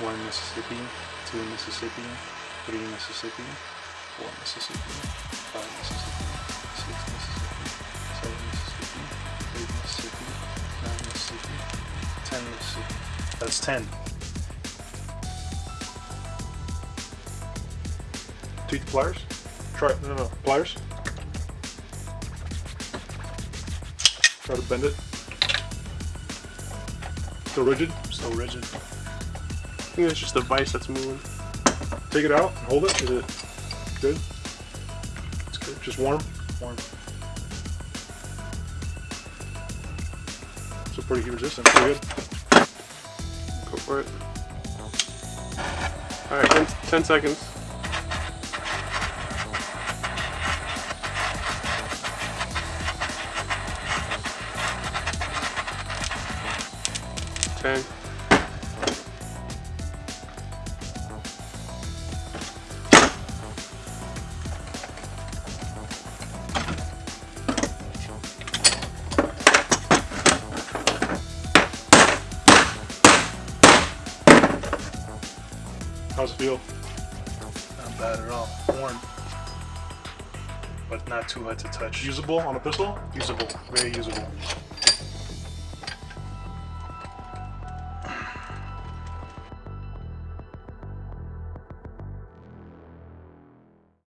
1 Mississippi, 2 Mississippi, 3 Mississippi, 4 Mississippi, 5 Mississippi, 6 Mississippi, 7 Mississippi, 8 Mississippi, 9 Mississippi, 10 Mississippi. That's 10. Take the pliers? Try it. No, pliers. Try to bend it. Still rigid? Still rigid. I think it's just the vice that's moving. Take it out and hold it. Is it good? It's good. Just warm? Warm. It's a pretty heat resistant. Pretty good. Go for it. Alright, 10 seconds. How's it feel? Not bad at all. Warm, but not too hot to touch. Usable on a pistol? Usable. Very usable.